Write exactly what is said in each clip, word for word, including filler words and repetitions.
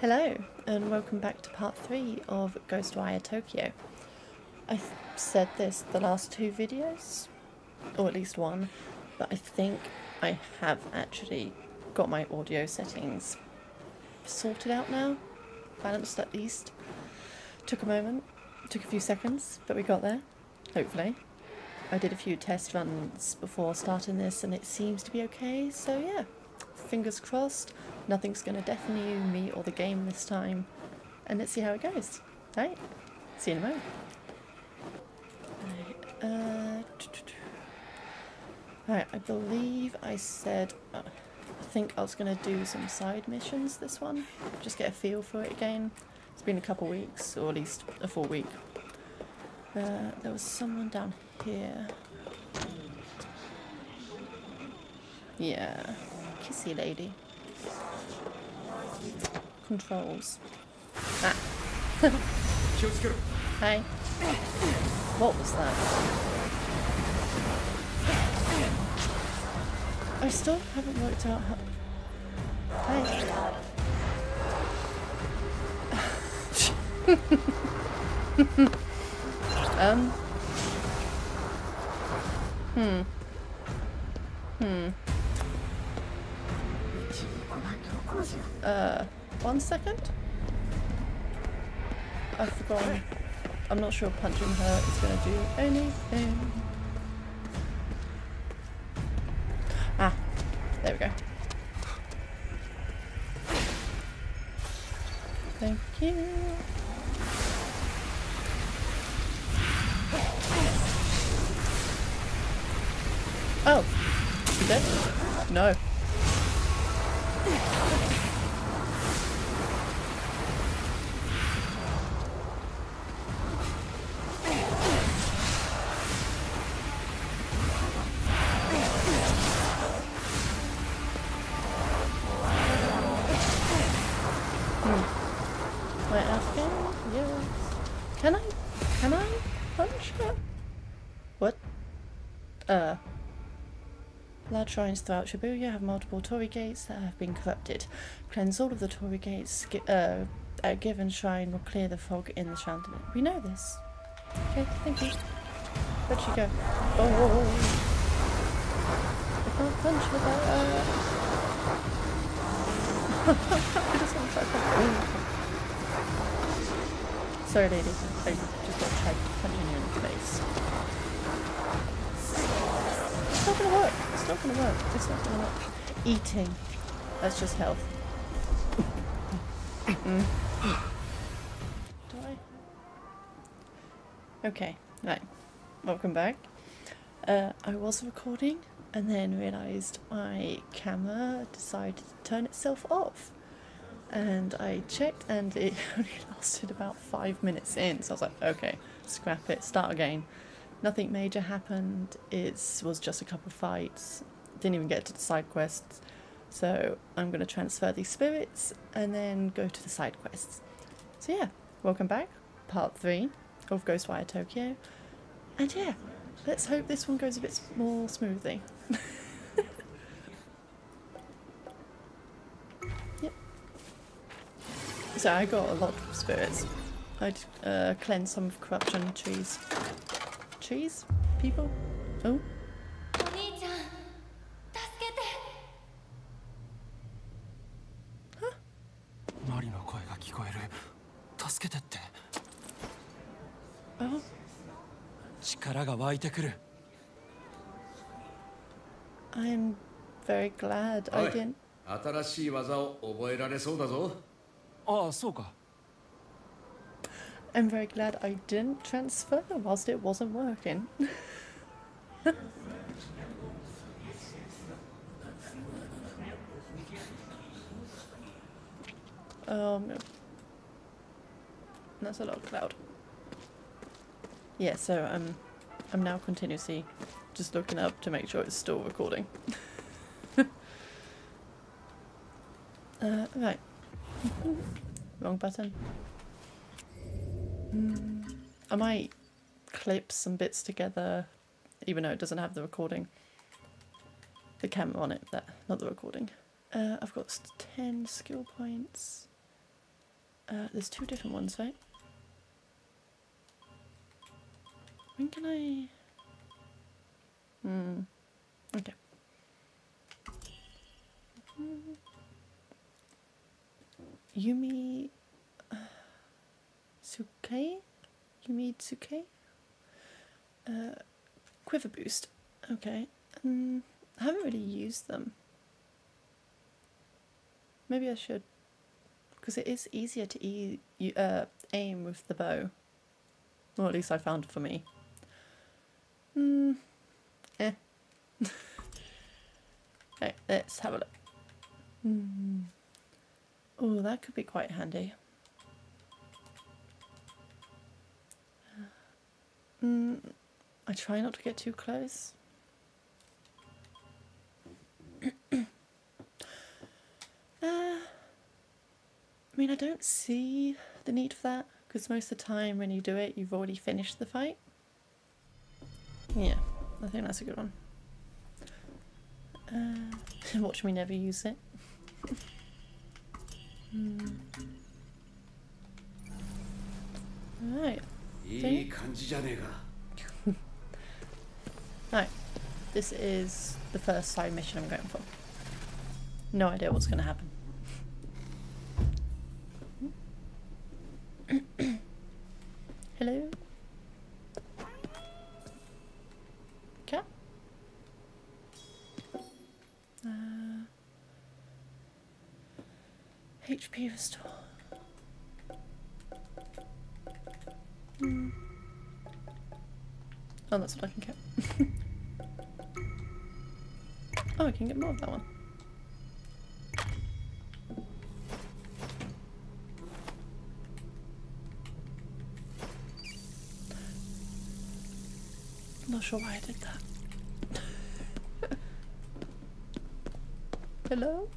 Hello and welcome back to part three of Ghostwire Tokyo. I said this the last two videos, or at least one, but I think I have actually got my audio settings sorted out now, balanced at least. Took a moment, took a few seconds, but we got there, hopefully. I did a few test runs before starting this and it seems to be okay, so yeah. Fingers crossed, nothing's going to deafen you, me or the game this time, and let's see how it goes. Right, see you in a moment. Right, uh, t -t -t -t. Right, I believe I said, uh, I think I was going to do some side missions this one, just get a feel for it again. It's been a couple weeks, or at least a full week. Uh, there was someone down here. Yeah. Kissy lady. Controls. Ah. Hi. What was that? I still haven't worked out how... Hi. um. Hmm. Hmm. Uh, one second? I've forgotten. I'm not sure punching her is going to do anything. Ah, there we go. Thank you. Oh, she dead? No. Shrines throughout Shibuya have multiple Torii gates that have been corrupted. Cleanse all of the Torii gates uh, at a given shrine will clear the fog in the shrine. We know this. Okay, thank you. Where'd she go? Oh! I can't punch her. I just want to try punching. Sorry lady, I just got to try punching you in the face. It's not gonna work. It's not gonna work. It's not gonna work. Eating. That's just health. Mm. Do I? Okay. Right. Welcome back. Uh, I was recording and then realised my camera decided to turn itself off. And I checked and it only lasted about five minutes in. So I was like, okay, scrap it. Start again. Nothing major happened, it was just a couple of fights, didn't even get to the side quests, so I'm going to transfer these spirits and then go to the side quests. So yeah, welcome back, part three of Ghostwire Tokyo, and yeah, let's hope this one goes a bit more smoothly. Yep. So I got a lot of spirits. I uh, cleansed some of corruption trees. Trees? People? Oh. Huh? Oh. I'm very glad I didn't. I'm very glad I didn't transfer whilst it wasn't working. Oh no. That's a lot of cloud. Yeah, so um, I'm now continuously just looking up to make sure it's still recording. uh, right. Wrong button. Mm, I might clip some bits together, even though it doesn't have the recording, the camera on it, that, not the recording. Uh, I've got ten skill points. Uh, there's two different ones, right? When can I... Hmm. Okay. Mm. Yumi... Uh, Tsukei? Yumi Tsukei? Uh, Quiver Boost. Okay. Um, I haven't really used them. Maybe I should. Because it is easier to e uh, aim with the bow. Or at least I found it for me. Hmm. Eh. Right, let's have a look. Mm. Oh, that could be quite handy. Mm, I try not to get too close. uh, I mean, I don't see the need for that, because most of the time when you do it, you've already finished the fight. Yeah, I think that's a good one. Uh, watch me never use it. mm. Alright. Alright, this is the first side mission I'm going for. No idea what's going to happen. Hello? Okay. Uh, H P restore. Mm. Oh, that's what I can get. Oh, I can get more of that one. Not sure why I did that. Hello?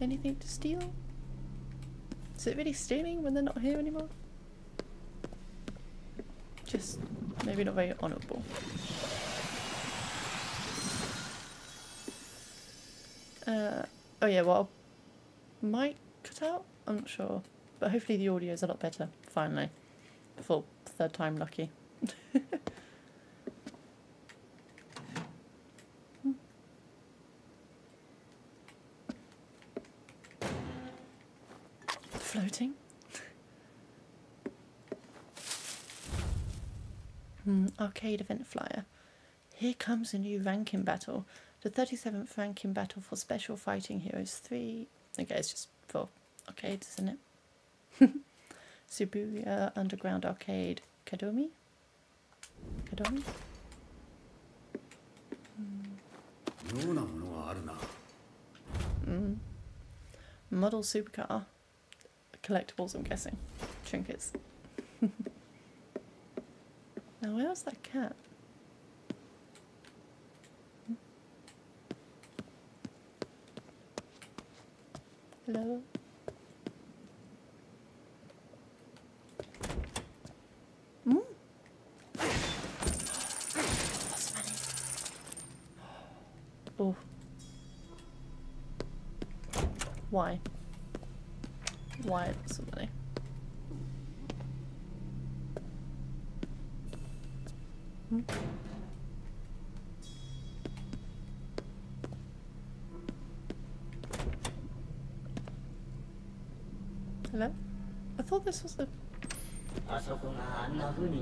Anything to steal? Is it really stealing when they're not here anymore? Just maybe not very honourable. Uh, oh yeah, well, might cut out? I'm not sure. But hopefully the audio is a lot better, finally. For third time lucky. Floating. Hmm, arcade event flyer. Here comes a new ranking battle. The thirty-seventh ranking battle for Special Fighting Heroes three. Okay, it's just for arcades, isn't it? Shibuya Underground Arcade. Kadomi? Kadomi? Hmm. Mm. Model supercar. Collectibles, I'm guessing. Trinkets. Now, where was that cat? Hello? Mm? That's funny. Oh. Why? Why somebody? Hmm? Hello? I thought this was the... Ah. Hmm.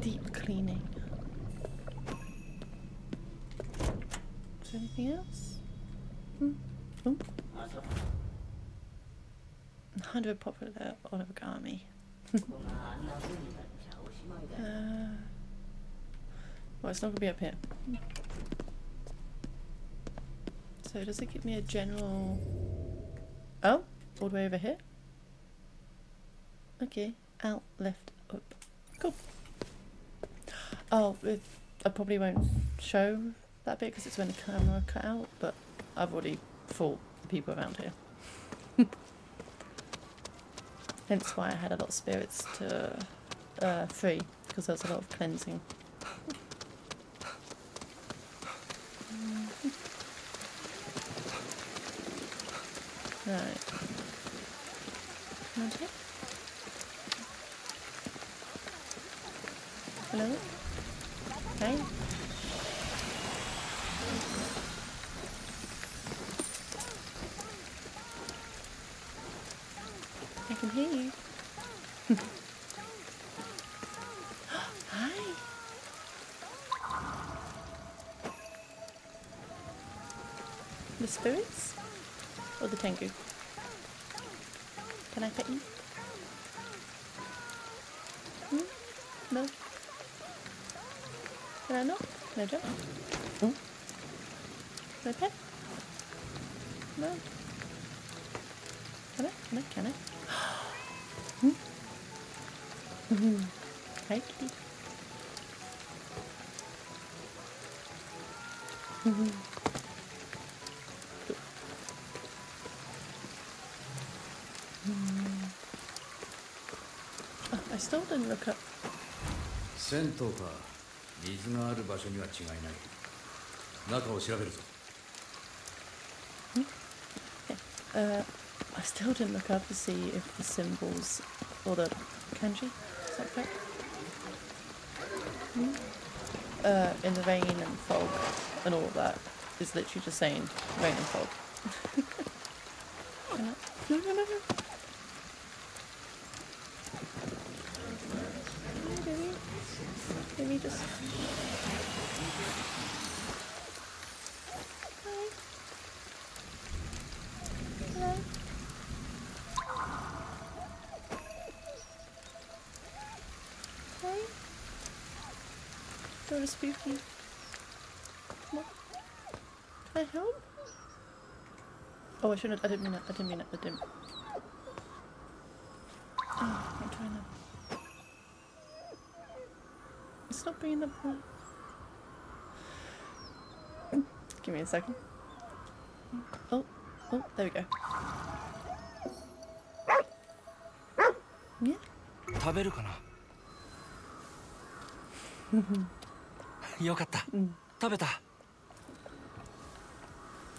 Deep cleaning. Is there anything else? Hmm. Oh. one hundred popular origami. uh, well, it's not going to be up here. Is So does it give me a general... Oh, all the way over here? Okay, out, left, up. Cool. Oh, it, I probably won't show that bit because it's when the camera cut out, but I've already fought the people around here. Hence why I had a lot of spirits to uh, free, because there was a lot of cleansing. Right. Okay. Hello? Okay. I can hear you. Hi! The spirits? Or the tengu? Can I pet you? Mm? No? Can I not? Can I jump? Mm? Can I pet? No? Can I? Can I? Can I? mm? Mm-hmm. Hi, kitty. Mm-hmm. I still didn't look up. Hmm? Uh, I still didn't look up to see if the symbols or the kanji, is that correct? Hmm? Uh, in the rain and fog and all of that is literally just saying rain and fog. No, no, no, no. Let me just... Hi. Hello. Hi. Don't speak to me. Come on. Can I help? Oh, I shouldn't. I didn't mean it. I didn't mean it. I didn't. Oh, I'm trying to... Stop bringing up that. Give me a second. Oh, oh, there we go. Yeah. mm. There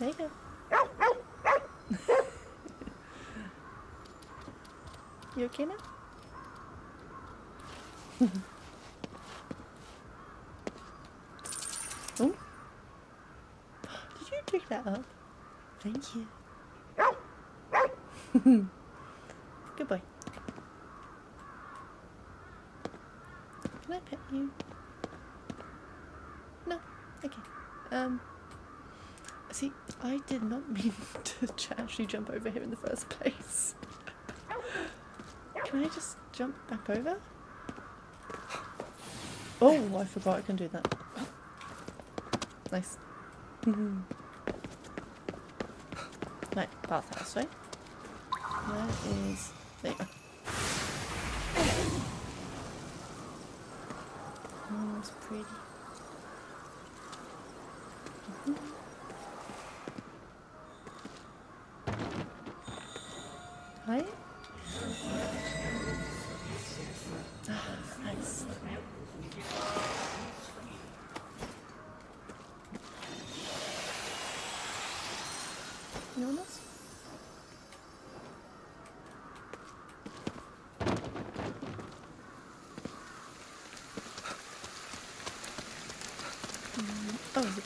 you go. You okay now? Oh, did you pick that up? Thank you. Good boy. Can I pet you? No. Okay. Um. See, I did not mean to actually jump over here in the first place. Can I just jump back over? Oh, I forgot I can do that. Nice. Mm-hmm. Right, bathhouse, right? That is... There you go. Oh, it's pretty. Mm-hmm. Hi? Ah, nice. Anyone else? Mm. Oh, has it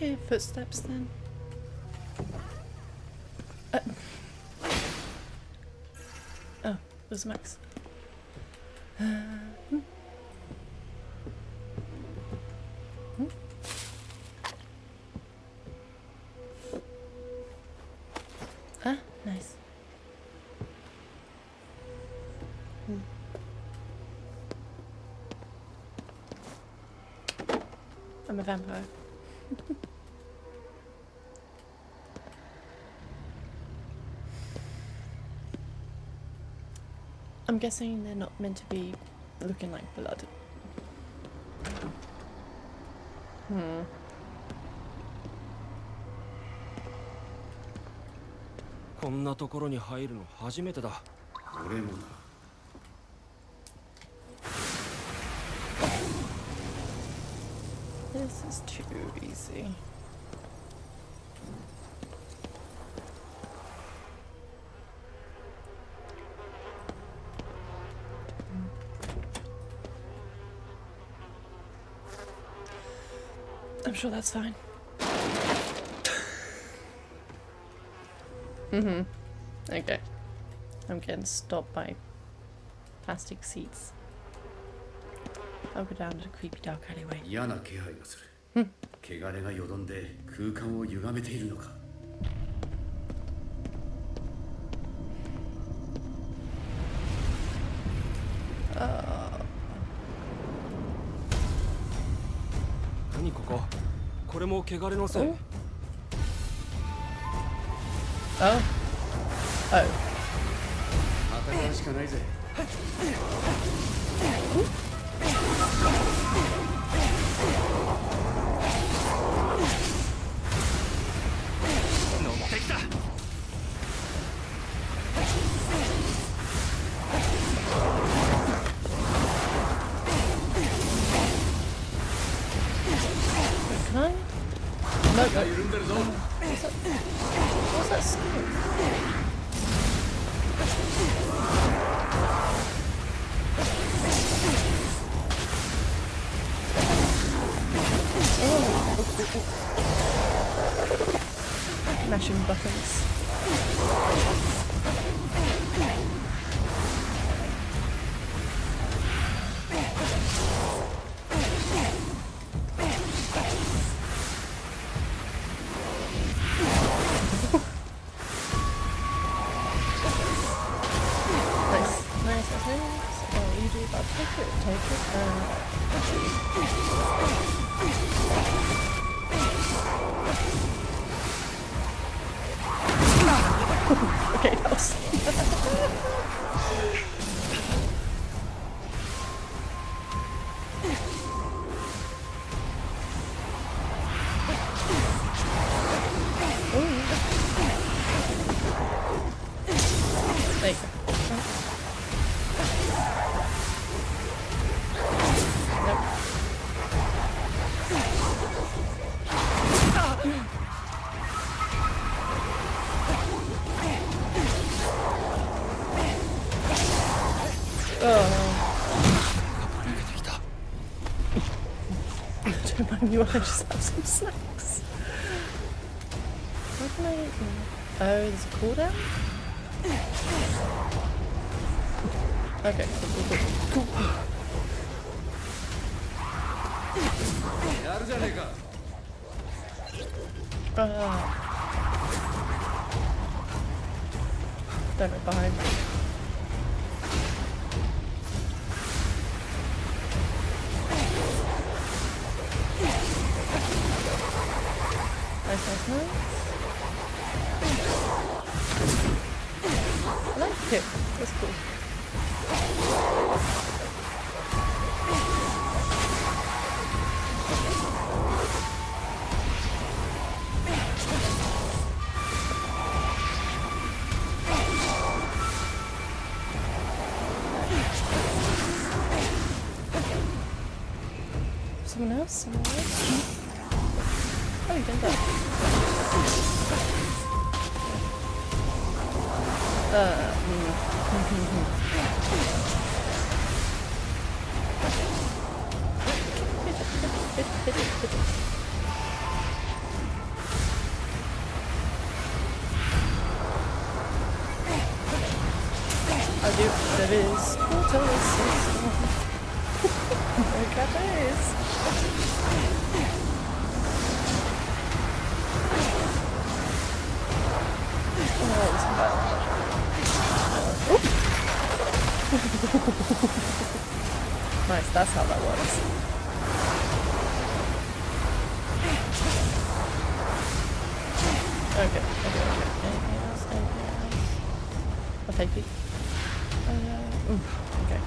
Can I hear footsteps then? Uh. Oh, there's Max. Uh. Hmm. Hmm. Ah, nice. Hmm. I'm a vampire. I'm guessing they're not meant to be looking like blood. Hmm. This is too easy. I'm sure that's fine. Mm-hmm. Okay. I'm getting stopped by plastic seats. I'll go down to the creepy dark alleyway. Hmm. Oh. Oh. Oh. Can I? No, no. What's that? What's that skin? Mashing buttons. You want to just have some snacks? What can I eat? Oh, there's a cooldown? Okay, cool, cool, cool. Ah. Damn it, behind me. Nice. I like it. That's cool. Someone else? Someone else? Oh, you did that. Uh, mm. do that is hotels. Cafes. Nice, that's how that works. Okay, okay, okay. Anything else? Anything else? I'll take it. Uh, ooh, okay. Mm.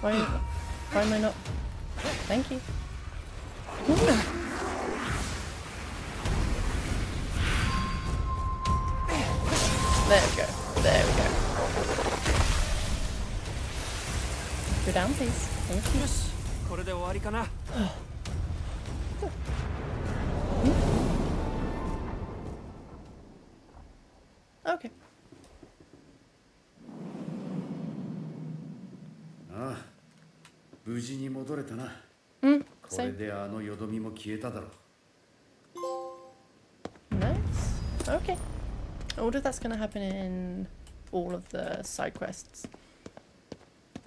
Why, why am I not? Thank you. There we go. There we go. Go down, please. Thank you. Mm, nice. Okay. I wonder if that's going to happen in all of the side quests.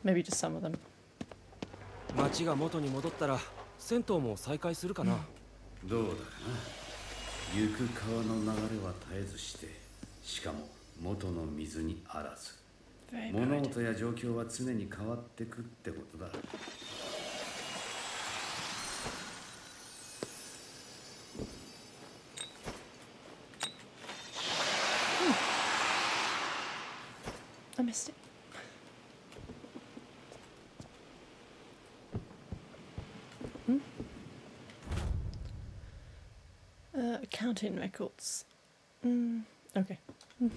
Maybe just some of them. Mm. Very good. Hmm. I missed it. Hmm? Uh, accounting records. Mm, okay. Mm.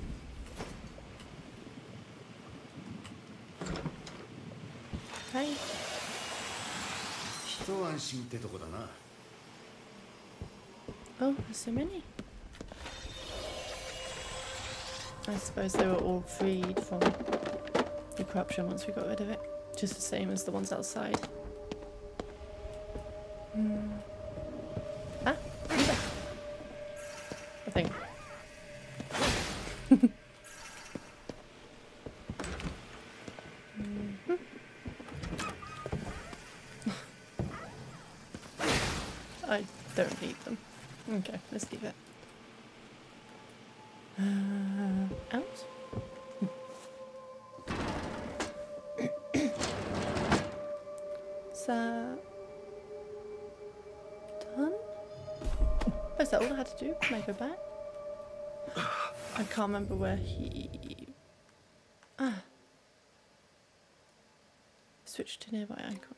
Hi. Oh, there's so many. I suppose they were all freed from the corruption once we got rid of it. Just the same as the ones outside. Mm. Ah, I think. Don't need them. Okay, let's leave it. Uh, out? So... that all I had to do? Can I go back? I can't remember where he... Ah. Switch to nearby icon.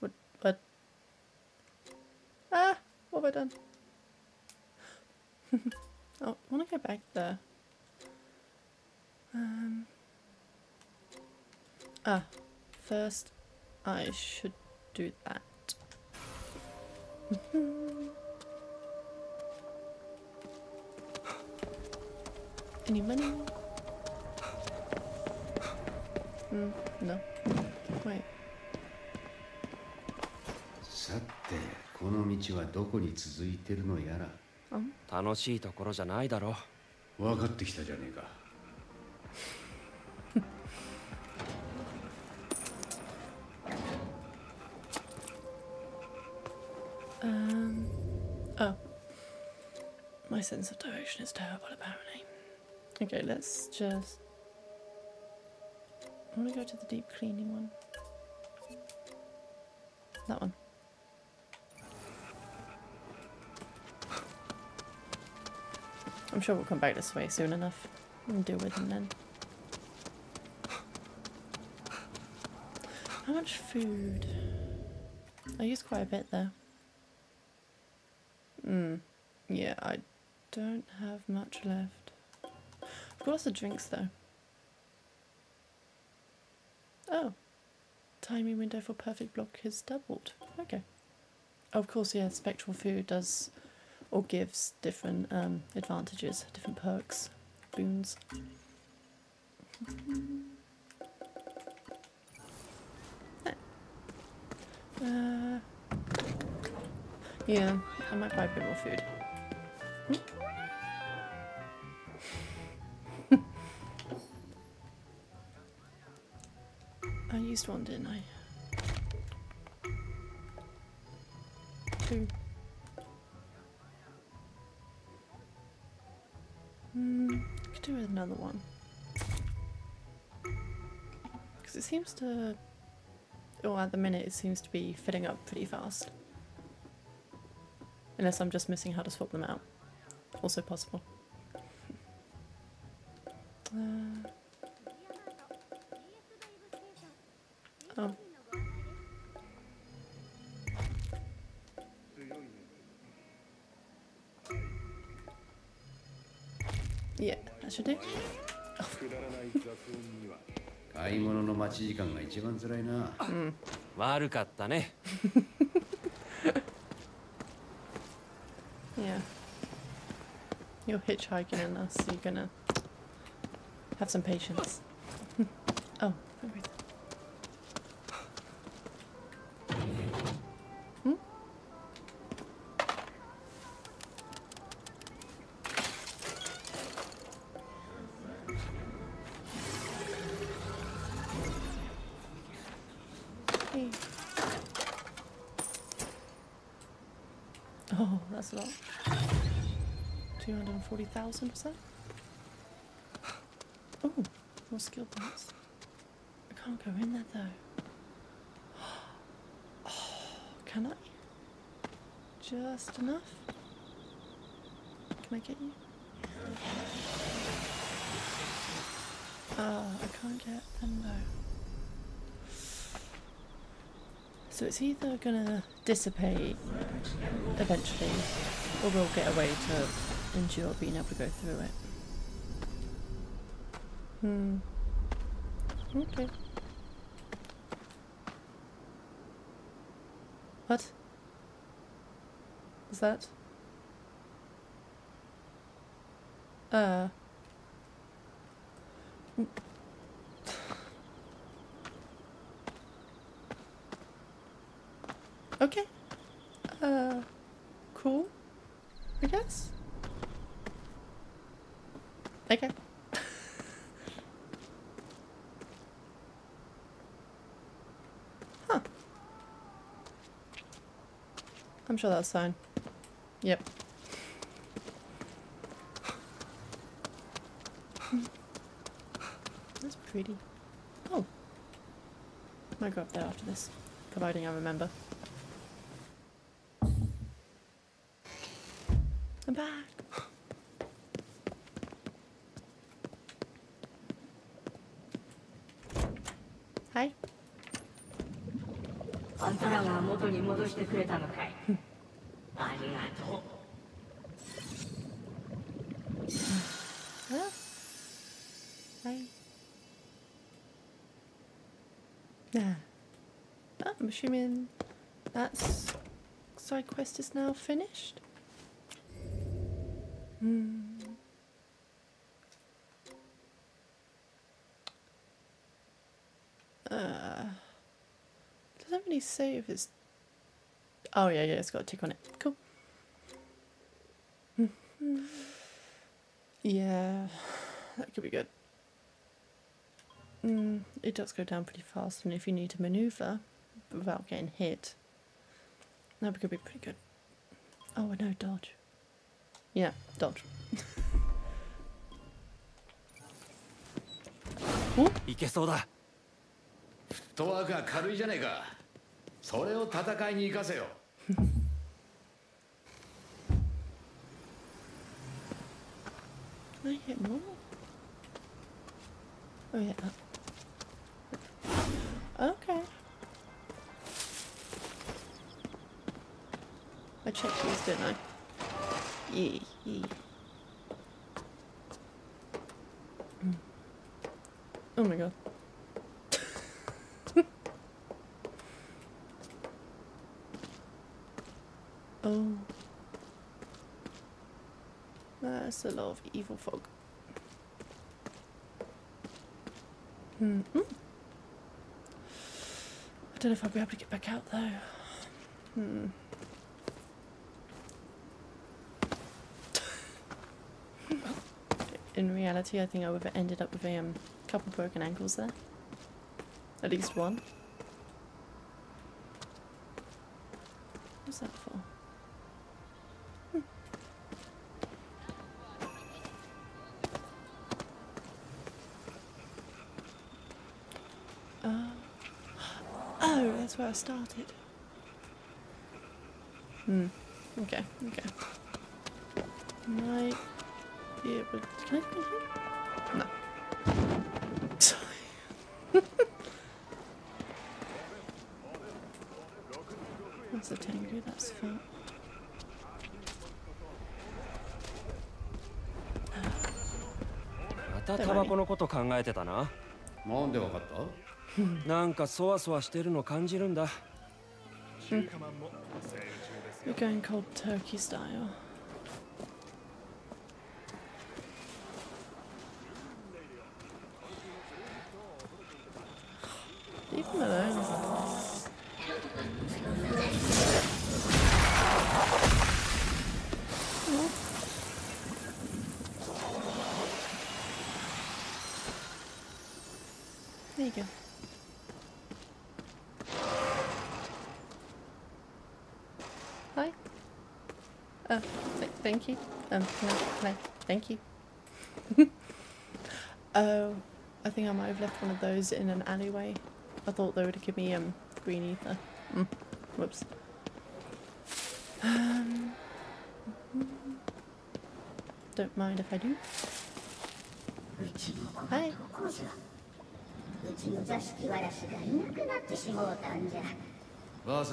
What? What? Ah! What have I done? Oh, I want to go back there. Um... Ah. First, I should do that. Any money? Mm, no. Wait. Um? Um, oh. My sense of direction is terrible, apparently. Okay, let's just... I want to go to the deep cleaning one. That one. I'm sure we'll come back this way soon enough and deal with them then. How much food? I used quite a bit there. Hmm. Yeah, I don't have much left. I've got lots of drinks though. Oh. Timing window for perfect block is doubled. Okay. Oh, of course, yeah, spectral food does or gives different um, advantages, different perks, boons. uh Yeah, I might buy a bit more food. I used one, didn't I? Two. Hmm, could do with another one. Because it seems to... Or at the minute it seems to be filling up pretty fast. Unless I'm just missing how to swap them out. Also possible. Uh, oh. Yeah, that should do. Oh. mm. Yeah. You're hitchhiking and us, so you're gonna have some patience. Oh, hmm? Hey. Oh, that's a lot. two hundred forty thousand was that? Oh, more skill points. I can't go in there though. Oh, can I? Just enough? Can I get you? Ah, oh, I can't get them though. So it's either gonna dissipate eventually, or we'll get away to endure being able to go through it. Hmm. Okay. What? Is that? Uh. Okay. Uh. Cool. I guess. Okay. Huh. I'm sure that's fine. Yep. That's pretty. Oh. I might go up there after this, providing I remember. back. Hi. Huh? Hi. Yeah. Oh, I'm assuming that's side quest is now finished. Hmm. Uh, doesn't really say if it's. Oh yeah, yeah, it's got a tick on it. Cool. Mm-hmm. Yeah, that could be good. Mm, it does go down pretty fast, and if you need to manoeuvre without getting hit, that could be pretty good. Oh, I know, dodge. Yeah, dodge. Oh? Can I hit more? Oh yeah. Okay. I checked these, didn't I? Yeah, yeah. Mm. Oh my god. Oh. That's a lot of evil fog. Hmm. I don't know if I'll be able to get back out though. Hmm. In reality, I think I would have ended up with a um, couple broken ankles there. At least one. What's that for? Hmm. Uh, oh, that's where I started. Hmm. Okay, okay. Right. Yeah, but can I go here? No. Sorry. That's a Tengu, that's fun. We're going cold turkey style. Thank you. Um, can I, can I, thank you. Oh, I think I might have left one of those in an alleyway. I thought they would give me um green ether. Mm. Whoops. Um, don't mind if I do. Hi. Mm. Okay. Mm. Ah,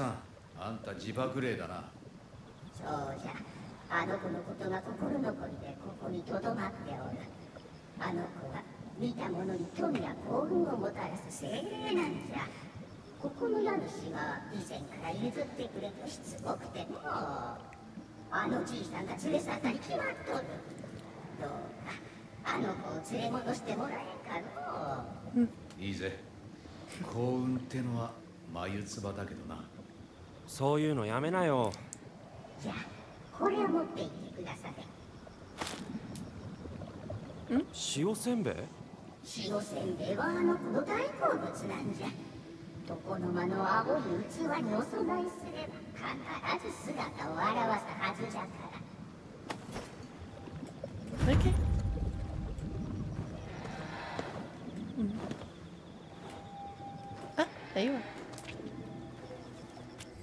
there you are.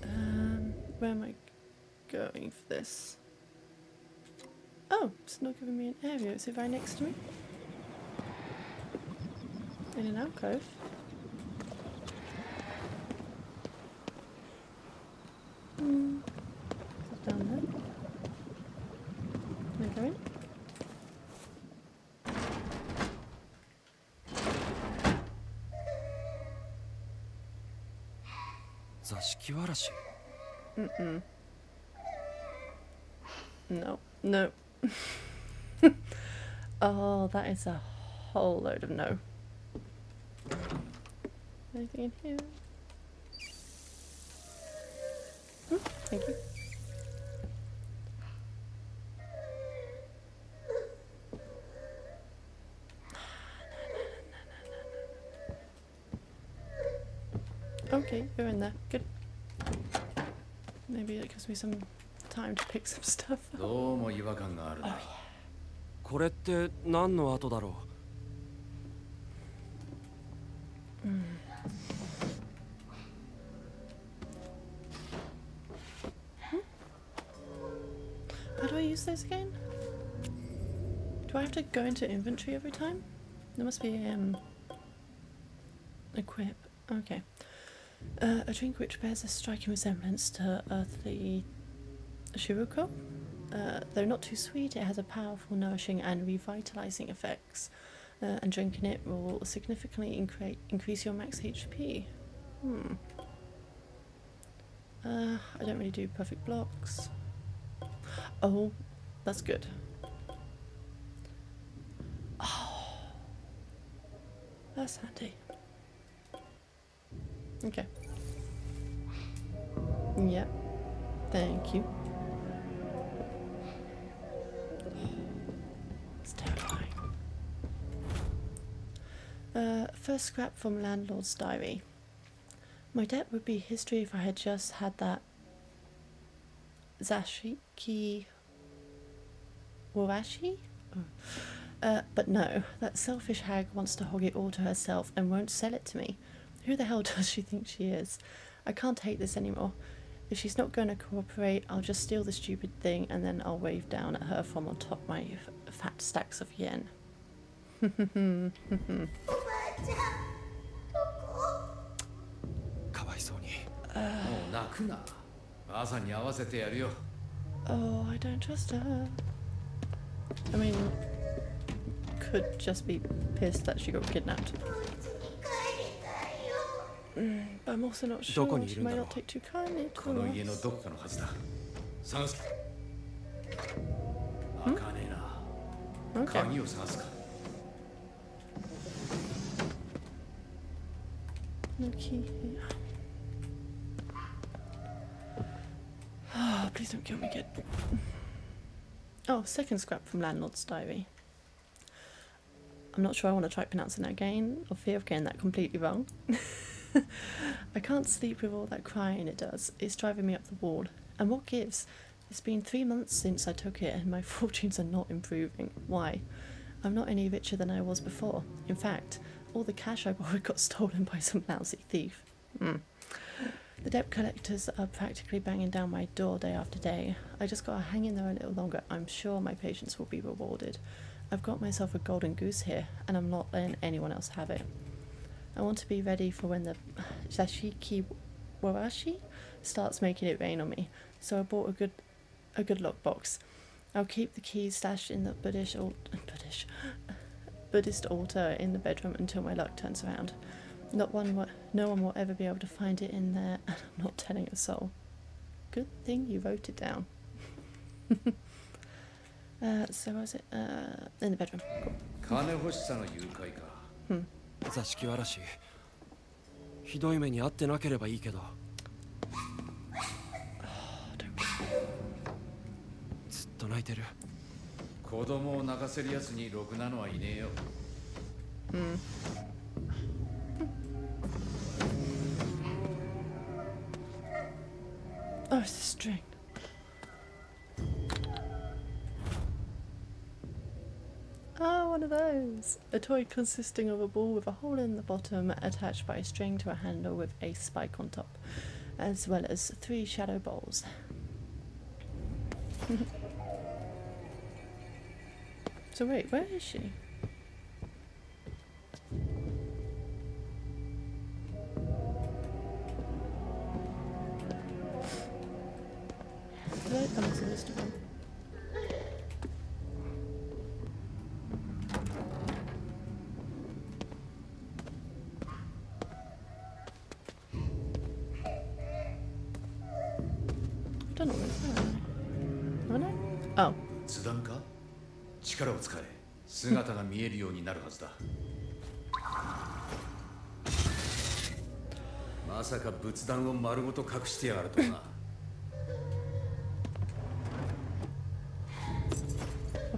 Um, where am I going for this? it's not giving me an area. Is it right next to me? In an alcove? Hmm. It's down there. Can I go in? Zashiki-warashi? Mm-mm. No. No. Oh, that is a whole load of no. Anything in here? Oh, thank you. Okay, you're in there. Good. Maybe it gives me some time to pick some stuff up. Oh, yeah. これって何の跡だろう? Mm. Hmm? How do I use those again? Do I have to go into inventory every time? There must be um equip. Okay. Uh, a drink which bears a striking resemblance to earthly Shiruko. Uh, though not too sweet, it has a powerful, nourishing and revitalizing effects, uh, and drinking it will significantly incre increase your max H P. Hmm. Uh, I don't really do perfect blocks. Oh, that's good. Oh, that's handy. Okay. Yeah. Thank you. Uh, first scrap from landlord's diary. My debt would be history if I had just had that Zashiki-warashi? Oh. Uh, but no, that selfish hag wants to hog it all to herself and won't sell it to me. Who the hell does she think she is? I can't take this anymore. If she's not going to cooperate, I'll just steal the stupid thing and then I'll wave down at her from on top my f fat stacks of yen. uh, oh, I don't trust her. I mean, could just be pissed that she got kidnapped. Mm, but I'm also not sure. She might not take too kindly to us. Hmm? Okay. No key here. Oh, please don't kill me, kid. Oh, second scrap from landlord's diary. I'm not sure I want to try pronouncing that again, or fear of getting that completely wrong. I can't sleep with all that crying it does. It's driving me up the wall. And what gives? It's been three months since I took it and my fortunes are not improving. Why? I'm not any richer than I was before. In fact, all the cash I borrowed got stolen by some lousy thief. Mm. The debt collectors are practically banging down my door day after day. I just gotta hang in there a little longer. I'm sure my patience will be rewarded. I've got myself a golden goose here and I'm not letting anyone else have it. I want to be ready for when the Zashiki-warashi starts making it rain on me, so I bought a good a good lockbox. I'll keep the keys stashed in the Buddhist, al Buddhist, Buddhist altar in the bedroom until my luck turns around. Not one, no one will ever be able to find it in there, and I'm not telling a soul. Good thing you wrote it down. uh, so was it? Uh, in the bedroom. Cool. Hmm. 座敷わらし。ひどい目に遭ってなければいいけど。ずっと泣いてる。子供を泣かせる奴にろくなのはいねえよ。うん。Oh, it's a string. Ah, one of those! A toy consisting of a ball with a hole in the bottom attached by a string to a handle with a spike on top, as well as three shadow balls. So wait, where is she? Did I come to this door? Oh,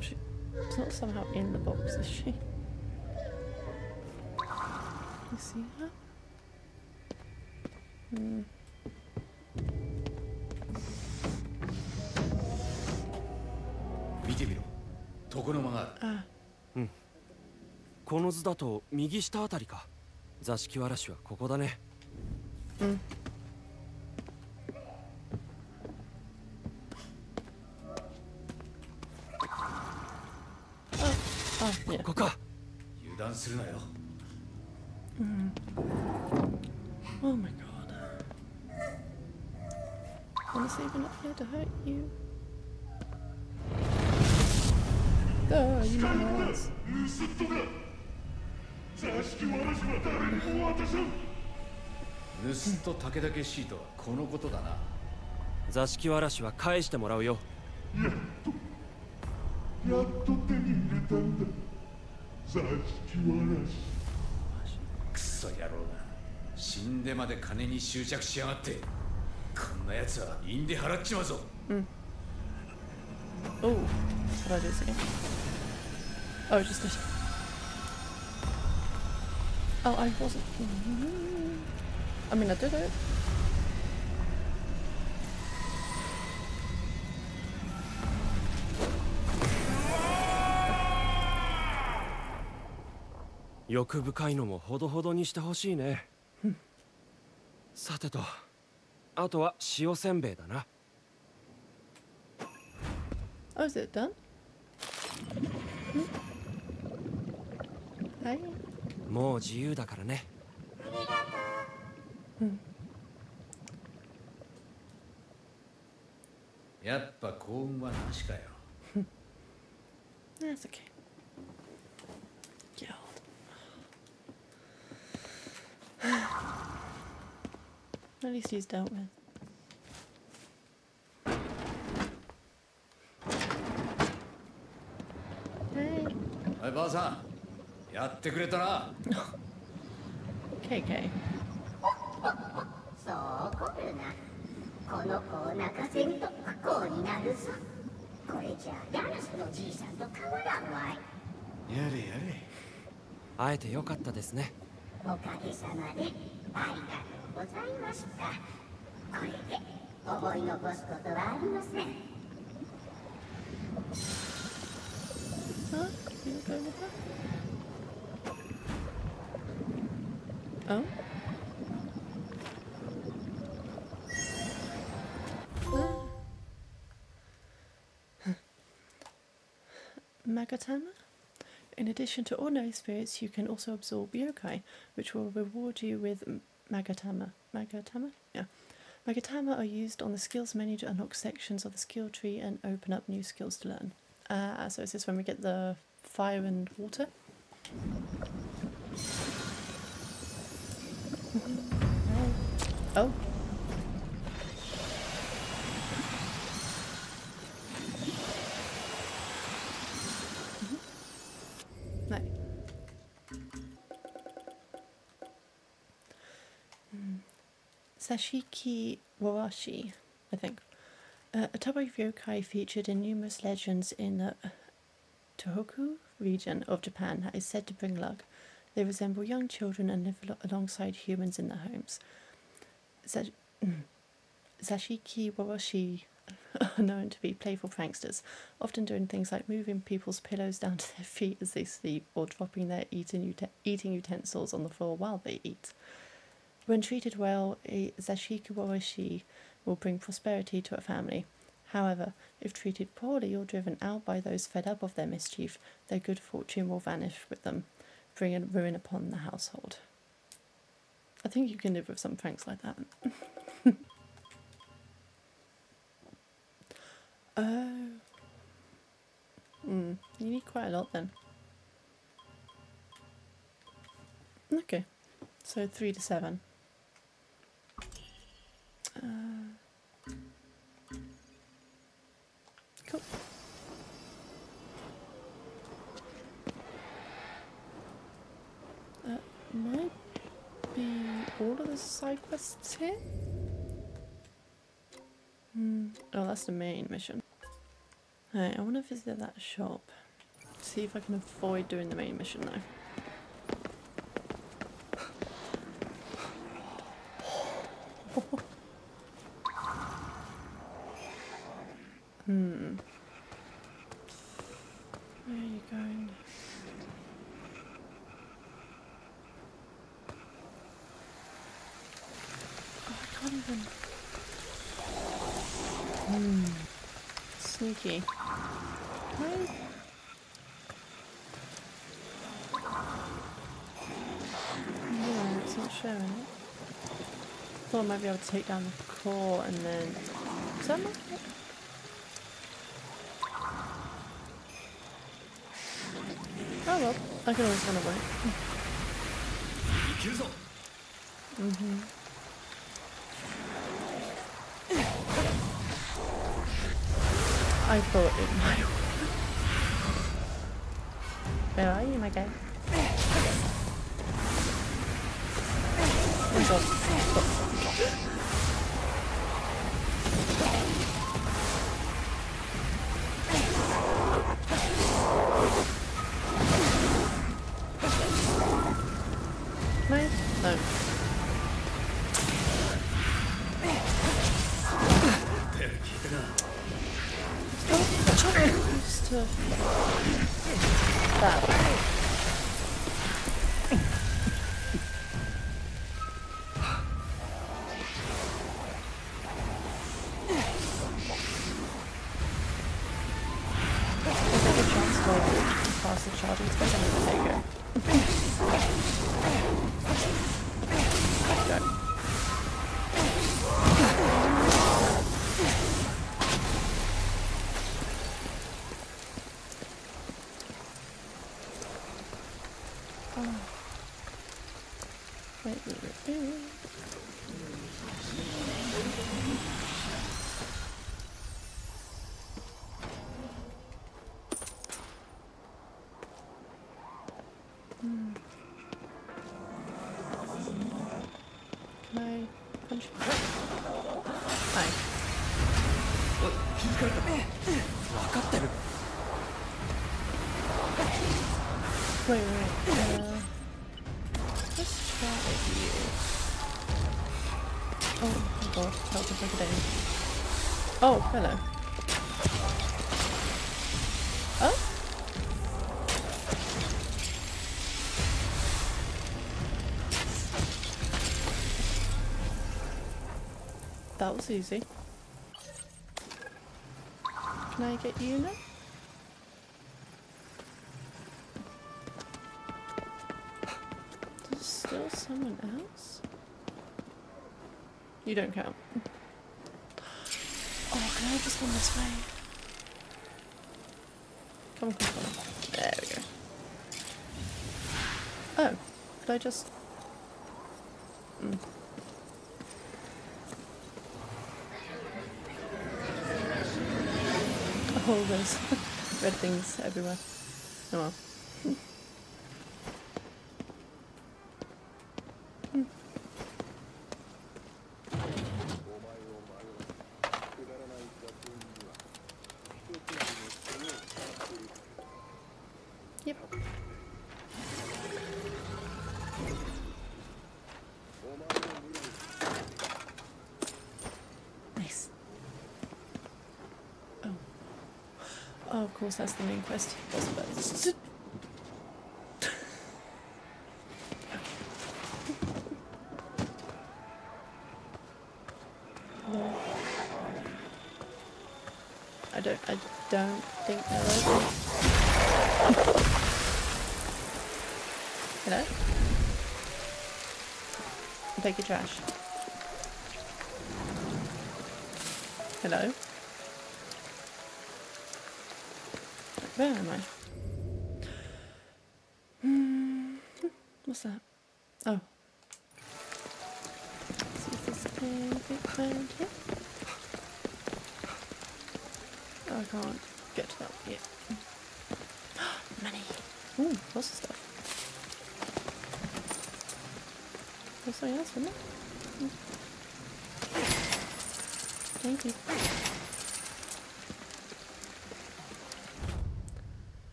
she, it's not somehow in the box, is she? You see her? Hmm. Ah. この図だと右下あたりか。座敷わらしはここだね。うん。あ、ここか。油断するなよ。うん。Oh my god. I'm saving up here to hurt you. Oh, you nuts. Mm. Oh, what did I do again? Oh, just this. Oh, I wasn't. I mean, I did it.欲深いのもほどほどにしてほしいね。さてと、あとは塩せんべいだな。Oh, is it done? Hi. もう自由だからね。ありがとう。うん。やっぱ幸運はなしかよ。That's okay. Killed. At least he's dealt with. Hey, Baza. K K. Huh? You okay with that? Oh? Magatama? In addition to ordinary spirits, you can also absorb yokai, which will reward you with Magatama. Magatama? Yeah. Magatama are used on the skills menu to unlock sections of the skill tree and open up new skills to learn. Uh, so is this when we get the fire and water? Oh. Mm-hmm. No. Mm. Zashiki-warashi, I think. Uh, a type of yokai featured in numerous legends in the Tohoku region of Japan that is said to bring luck. They resemble young children and live alongside humans in their homes. Zash Zashiki-warashi are known to be playful pranksters, often doing things like moving people's pillows down to their feet as they sleep or dropping their eating, ut eating utensils on the floor while they eat. When treated well, a Zashiki-warashi will bring prosperity to a family. However, if treated poorly or driven out by those fed up of their mischief, their good fortune will vanish with them, bringing ruin upon the household. I think you can live with some pranks like that. Oh. Mm, you need quite a lot then. Okay, so three to seven. Uh, cool. That might be all of the side quests here. Hmm. Oh, that's the main mission. Alright, I want to visit that shop. See if I can avoid doing the main mission though. Hmm. Where are you going? Oh, I can't even. Hmm. Sneaky. Hey. No, it's not showing it. Thought I might be able to take down the core and then. Is that not it? Oh well, I can always run away. Mm-hmm. I thought it might. Where are you, my guy? Oh god. Stop. My? No. Just to that way. Past the charging station, there you go. Oh. Wait, wait, wait, wait. Wait, wait, uh, let's try you. Oh, oh god, help us look at it. Oh, hello. Oh? That was easy. Can I get you now? Someone else? You don't count. Oh, can I just come this way? Come on, come on. There we go. Oh, could I just... Mm. Oh, there's red things everywhere. Oh well. Yep. Nice. Oh. Oh, of course, that's the main quest. That's about don't, I don't think I will. Hello? Take your trash. Hello? Where am I? Hmm. What's that? Oh. Let's see if there's anything around here. Oh, I can't get to that yet. Money! Ooh, lots of stuff. There's something else, isn't it? Mm. Thank you.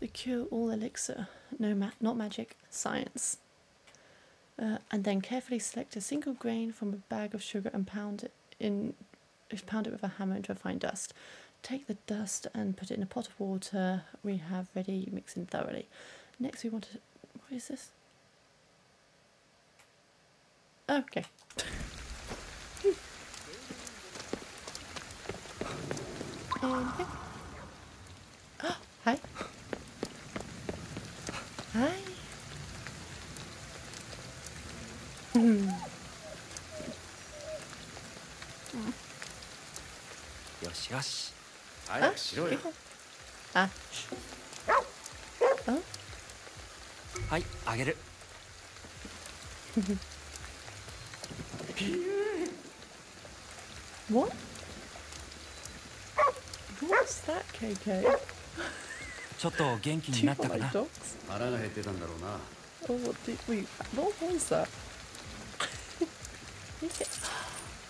The cure all elixir. No, ma not magic. Science. Uh, and then carefully select a single grain from a bag of sugar and pound it in. Pound it with a hammer into a fine dust. Take the dust and put it in a pot of water we have ready. Mix in thoroughly. Next, we want to. What is this? Okay. Anything? Oh, hi. Hi. Mm. Yosh, yosh. Ah, okay. Ah. Oh. Hi, I get it. What? What's that, K K? Do you want my dogs? Oh, what did we... What was that? You get...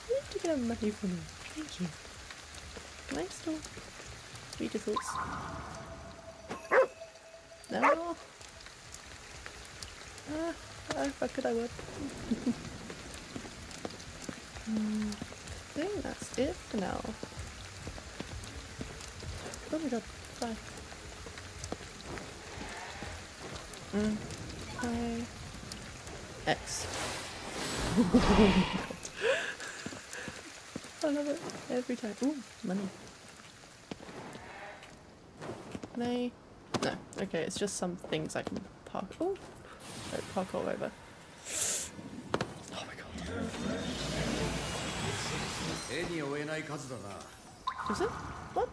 You have to get money from me. Thank you. Can I still... read your thoughts? No! Ah, oh, how could I work? Hmm, I think that's it for now. Oh my god, bye. Mm. Hi. X. Oh my god. I love it. Every time. Ooh, money. May. No, okay, it's just some things I can park. Ooh. Oh, park all over. Oh my god. Is it? What?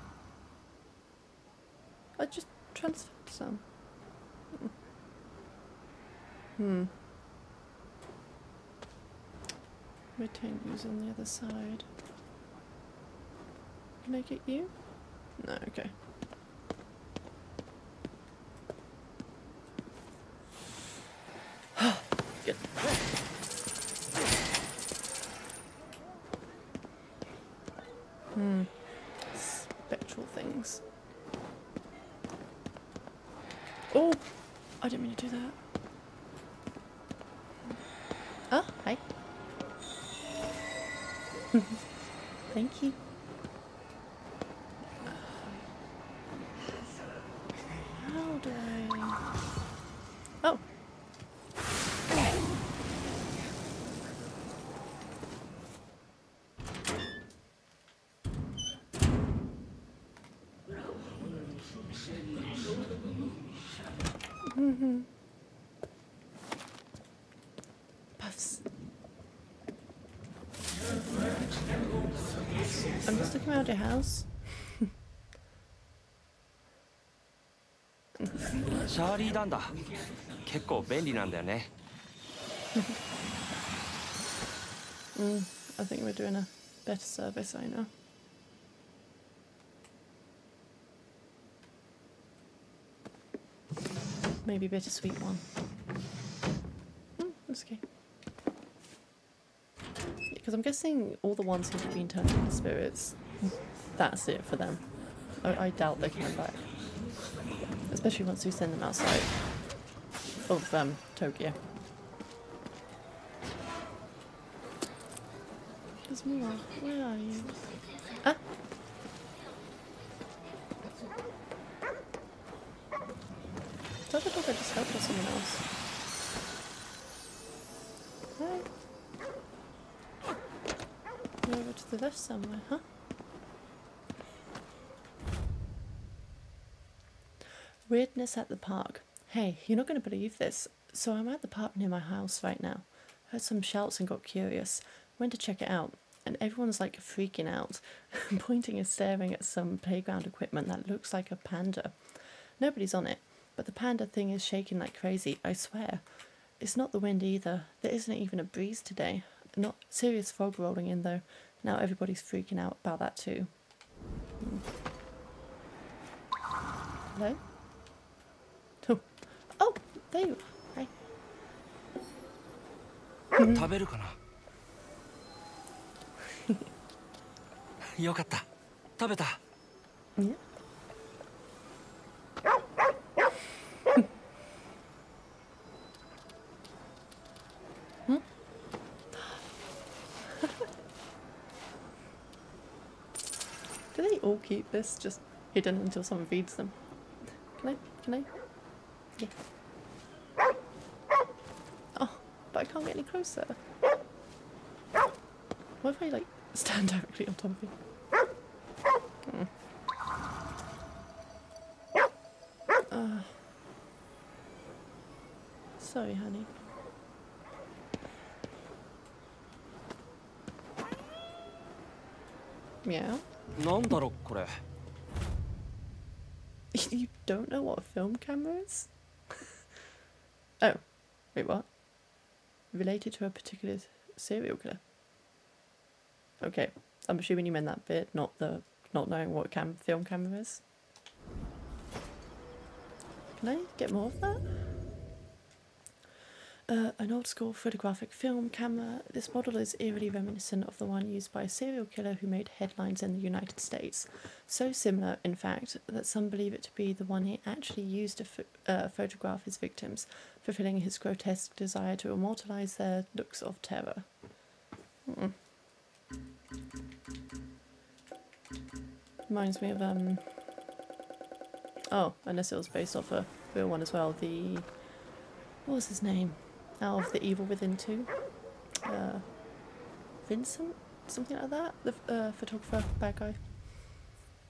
I just transferred some. Hmm. Retain user on the other side. Can I get you? No, okay. Good. Hmm. Spectral things. Oh! I didn't mean to do that. Oh, hi. Thank you. How do I... Oh! Puffs. I'm just looking around your house. mm, I think we're doing a better service, I know. Maybe a bittersweet one. Mm, that's okay. Because yeah, I'm guessing all the ones who've been turned into spirits, that's it for them. I, I doubt they're coming back. Especially once we send them outside of um, Tokyo. There's more. Where are you? Ah! I thought the dog I just helped or someone else. Hi. Over to the left somewhere, huh? Weirdness at the park. Hey, you're not going to believe this. So I'm at the park near my house right now. Heard some shouts and got curious. Went to check it out. And everyone's like freaking out, pointing and staring at some playground equipment that looks like a panda. Nobody's on it, but the panda thing is shaking like crazy, I swear. It's not the wind either. There isn't even a breeze today. Not serious fog rolling in though. Now everybody's freaking out about that too. Hello? Oh, oh there you are. Hi. Yeah. Hmm? Do they all keep this just hidden until someone feeds them? Can I? Can I? Yeah. Oh, but I can't get any closer. What if I like stand directly on top of you? Mm. Uh. Sorry, honey. Yeah. You don't know what a film camera is? Oh, wait, what? Related to a particular serial killer. Okay, I'm assuming you meant that bit, not the not knowing what cam film camera is. Can I get more of that? Uh, an old school photographic film camera. This model is eerily reminiscent of the one used by a serial killer who made headlines in the United States. So similar, in fact, that some believe it to be the one he actually used to ph uh, photograph his victims, fulfilling his grotesque desire to immortalize their looks of terror. Mm-mm. Reminds me of, um, oh, unless it was based off a real one as well, the, what was his name, out of The Evil Within two, uh, Vincent, something like that, the uh, photographer, bad guy.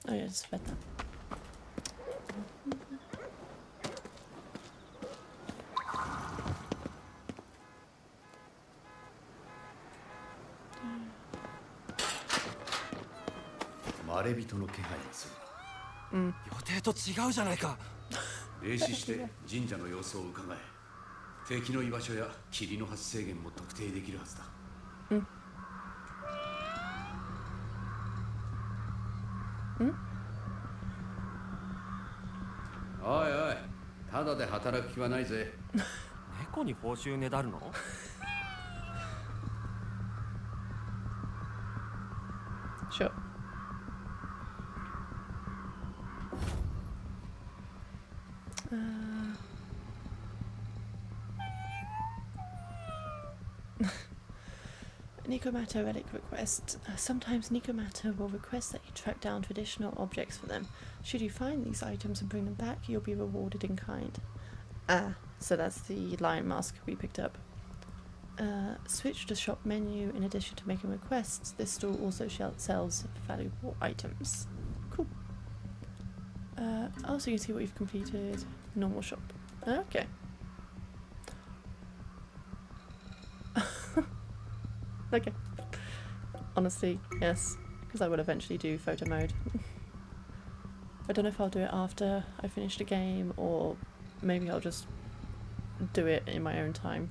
Oh yeah, I just read that. Mm. Mm. Mm? Sure. Nikomata relic request. Uh, sometimes Nikomata will request that you track down traditional objects for them. Should you find these items and bring them back, you'll be rewarded in kind. Ah, so that's the lion mask we picked up. Uh, switch to shop menu in addition to making requests. This store also sells valuable items. Cool. Uh, also you can see what you've completed. Normal shop. Okay. Okay. Honestly, yes, because I will eventually do photo mode. I don't know if I'll do it after I finish the game, or maybe I'll just do it in my own time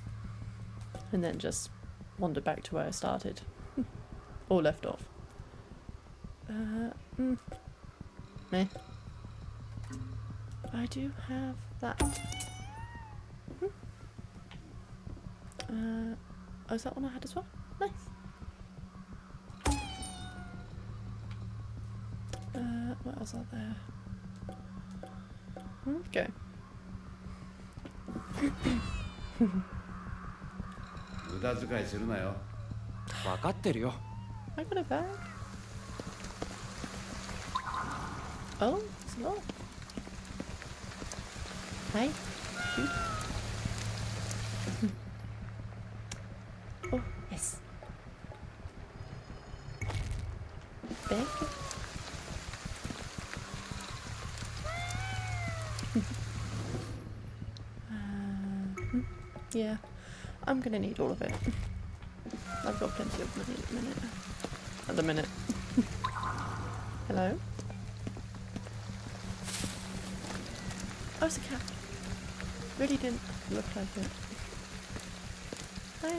and then just wander back to where I started or left off. Uh, mm. Meh. I do have that. Hmm. Uh, oh, is that one I had as well? Nice. Uh, what else are there? Okay. I got a bag. Oh, it's not. Hi. Shoot. Oh, yes. Thank you. Yeah, I'm gonna need all of it. I've got plenty of money at the minute. At the minute. Hello? Oh, it's a cat. Really didn't look like it. Hi.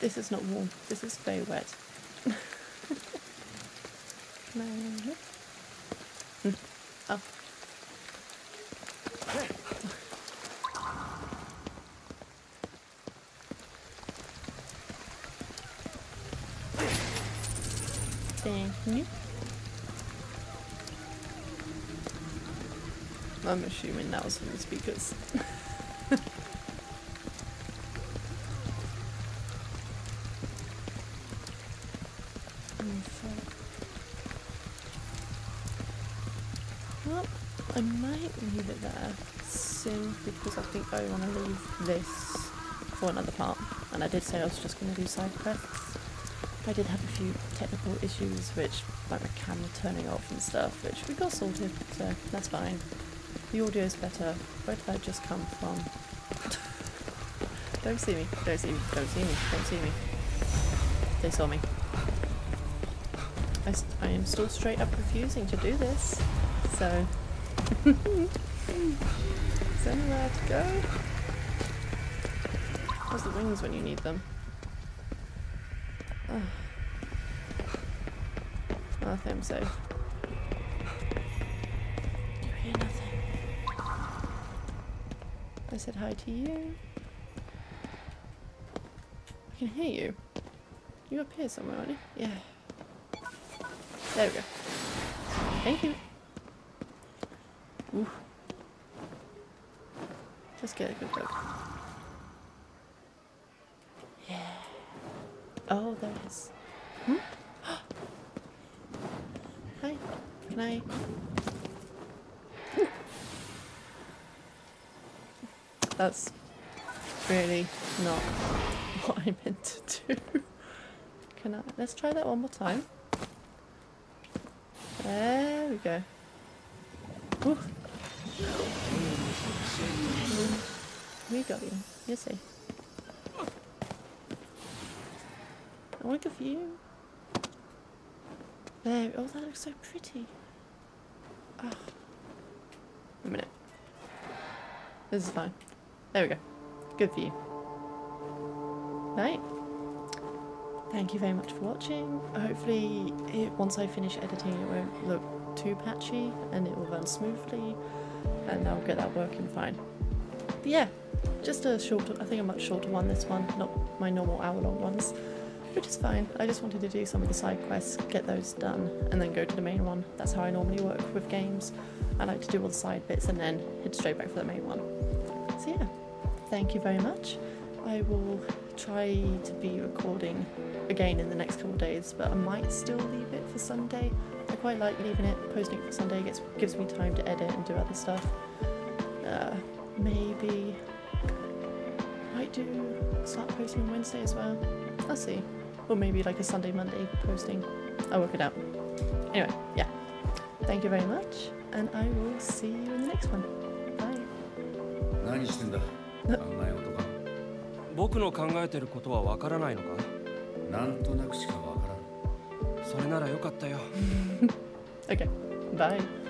This is not warm. This is very wet. No. Oh. Thank you. I'm assuming that was from the speakers. Leave it there simply because I think I want to leave this for another part, and I did say I was just going to do side quests. I did have a few technical issues, which like my camera turning off and stuff, which we got sorted, so that's fine. The audio is better. Where did that just come from? Don't see me, don't see me, don't see me, don't see me. They saw me. I, st I am still straight up refusing to do this, so... Is anywhere to go? Where's the wings when you need them? Oh. Oh, I think I'm safe. You hear nothing. I said hi to you. I can hear you. You're up here somewhere, aren't you? Yeah. There we go. Thank you. Ooh. Just get a good look. Yeah. Oh, there it is. Hmm? Hi. Can I? That's really not what I meant to do. Can I? Let's try that one more time. There we go. Ooh. We got you. You see. I want a view. There. Oh, that looks so pretty. Ah. Oh. A minute. This is fine. There we go. Good view. Right. Thank you very much for watching. Hopefully, it, once I finish editing, it won't look too patchy and it will run smoothly. And I'll get that working fine. But yeah, just a short, I think a much shorter one, this one, not my normal hour long ones, which is fine. I just wanted to do some of the side quests, get those done, and then go to the main one. That's how I normally work with games. I like to do all the side bits and then head straight back for the main one. So yeah, thank you very much. I will try to be recording again in the next couple of days, but I might still leave it for Sunday. I quite like leaving it, posting it for Sunday gets, gives me time to edit and do other stuff. Uh, maybe I do start posting on Wednesday as well, I'll see. Or maybe like a Sunday, Monday posting, I'll work it out. Anyway, yeah, thank you very much, and I will see you in the next one. Bye. Okay, bye.